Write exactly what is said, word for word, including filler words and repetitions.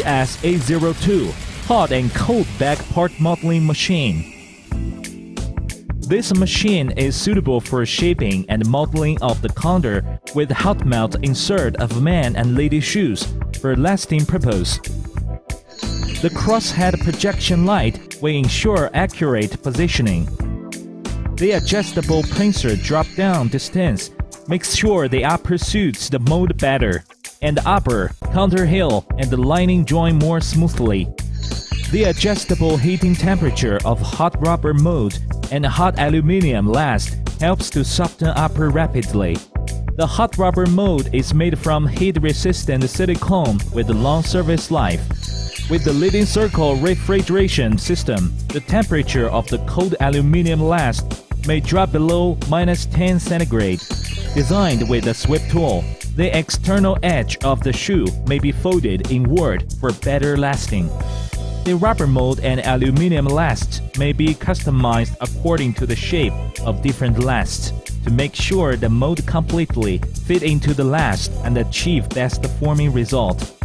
D S eight oh two Hot and Cold Bag Part Modeling Machine. This machine is suitable for shaping and modeling of the condor with hot melt insert of man and lady shoes for lasting purpose. The crosshead projection light will ensure accurate positioning. The adjustable pincer drop-down distance makes sure the upper suits the mold better, and the upper, counter heel, and the lining join more smoothly. The adjustable heating temperature of hot rubber mold and hot aluminum last helps to soften upper rapidly. The hot rubber mold is made from heat-resistant silicone with a long service life. With the leading circle refrigeration system, the temperature of the cold aluminum last may drop below minus ten centigrade. Designed with a sweep tool, the external edge of the shoe may be folded inward for better lasting. The rubber mold and aluminum lasts may be customized according to the shape of different lasts to make sure the mold completely fit into the last and achieve best forming result.